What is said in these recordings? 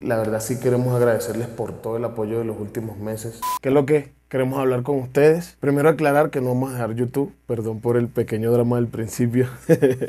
La verdad sí queremos agradecerles por todo el apoyo de los últimos meses. ¿Qué es lo que queremos hablar con ustedes? Primero aclarar que no vamos a dejar YouTube. Perdón por el pequeño drama del principio.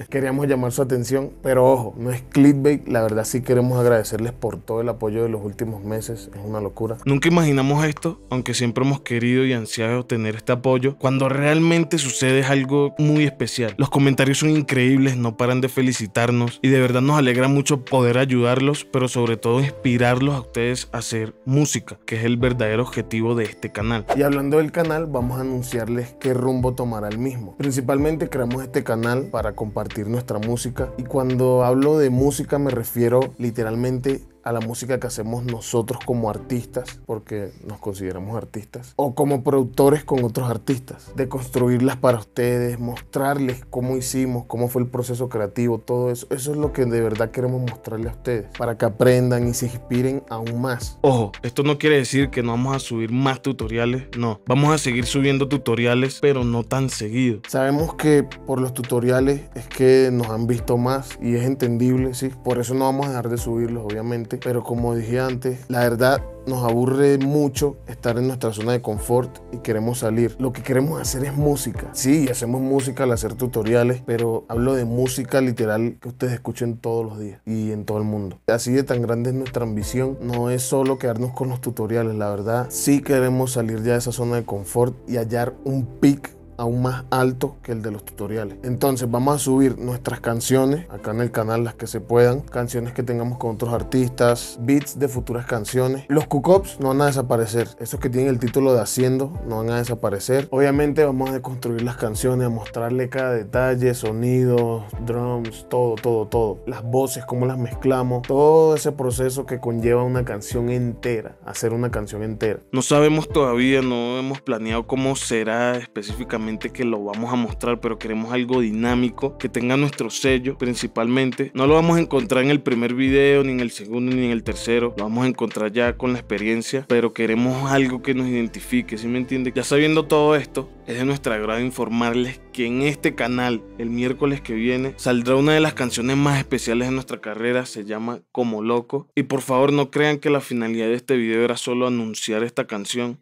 Queríamos llamar su atención, pero ojo, no es clickbait. La verdad sí queremos agradecerles por todo el apoyo de los últimos meses. Es una locura. Nunca imaginamos esto, aunque siempre hemos querido y ansiado obtener este apoyo. Cuando realmente sucede es algo muy especial. Los comentarios son increíbles, no paran de felicitarnos y de verdad nos alegra mucho poder ayudarlos, pero sobre todo inspirarlos a ustedes a hacer música, que es el verdadero objetivo de este canal. Y hablando del canal, vamos a anunciarles qué rumbo tomará el mismo. Principalmente creamos este canal para compartir nuestra música, y cuando hablo de música me refiero literalmente a la música que hacemos nosotros como artistas, porque nos consideramos artistas, o como productores con otros artistas, de construirlas para ustedes, mostrarles cómo hicimos, cómo fue el proceso creativo, todo eso. Eso es lo que de verdad queremos mostrarles a ustedes, para que aprendan y se inspiren aún más. Ojo, esto no quiere decir que no vamos a subir más tutoriales, no. Vamos a seguir subiendo tutoriales, pero no tan seguido. Sabemos que por los tutoriales es que nos han visto más y es entendible, sí. Por eso no vamos a dejar de subirlos, obviamente. Pero como dije antes, la verdad nos aburre mucho estar en nuestra zona de confort y queremos salir. Lo que queremos hacer es música. Sí, hacemos música al hacer tutoriales, pero hablo de música literal que ustedes escuchen todos los días y en todo el mundo. Así de tan grande es nuestra ambición. No es solo quedarnos con los tutoriales, la verdad. Sí queremos salir ya de esa zona de confort y hallar un pic aún más alto que el de los tutoriales. Entonces vamos a subir nuestras canciones acá en el canal, las que se puedan, canciones que tengamos con otros artistas, beats de futuras canciones. Los cook-ups no van a desaparecer, esos que tienen el título de Haciendo no van a desaparecer. Obviamente vamos a deconstruir las canciones, a mostrarle cada detalle, sonidos, drums, todo, las voces, cómo las mezclamos, todo ese proceso que conlleva una canción entera, hacer una canción entera. No sabemos todavía, no hemos planeado cómo será específicamente que lo vamos a mostrar, pero queremos algo dinámico, que tenga nuestro sello principalmente. No lo vamos a encontrar en el primer video, ni en el segundo, ni en el tercero. Lo vamos a encontrar ya con la experiencia, pero queremos algo que nos identifique, ¿sí me entiende? Ya sabiendo todo esto, es de nuestro agrado informarles que en este canal, el miércoles que viene, saldrá una de las canciones más especiales de nuestra carrera. Se llama Como Loco. Y por favor no crean que la finalidad de este video era solo anunciar esta canción.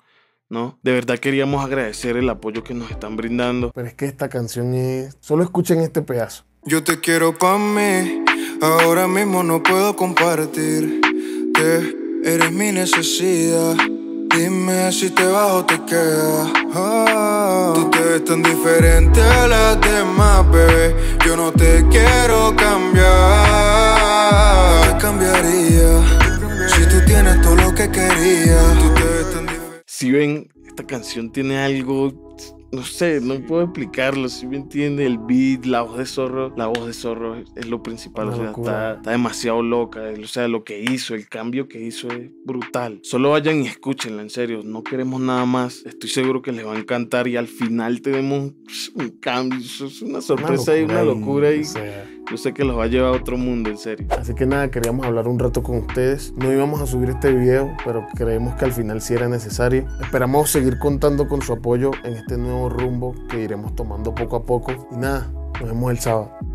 No, de verdad queríamos agradecer el apoyo que nos están brindando. Pero es que esta canción es... Solo escuchen este pedazo. Yo te quiero pa' mí, ahora mismo no puedo compartirte. Eres mi necesidad, dime si te vas o te quedas. Oh, tú te ves tan diferente a las demás, bebé. Yo no te quiero cambiar. Te cambiaría si tú tienes todo lo que querías. Tú te ves tan... Si ven, esta canción tiene algo, no sé, no puedo explicarlo, si me entiende, el beat, la voz de Zorro es lo principal, o sea, está demasiado loca, o sea, lo que hizo, el cambio que hizo es brutal. Solo vayan y escúchenla, en serio, no queremos nada más, estoy seguro que les va a encantar y al final tenemos un cambio, es una sorpresa y una locura y... Yo sé que los va a llevar a otro mundo, en serio. Así que nada, queríamos hablar un rato con ustedes. No íbamos a subir este video, pero creemos que al final sí era necesario. Esperamos seguir contando con su apoyo en este nuevo rumbo que iremos tomando poco a poco. Y nada, nos vemos el sábado.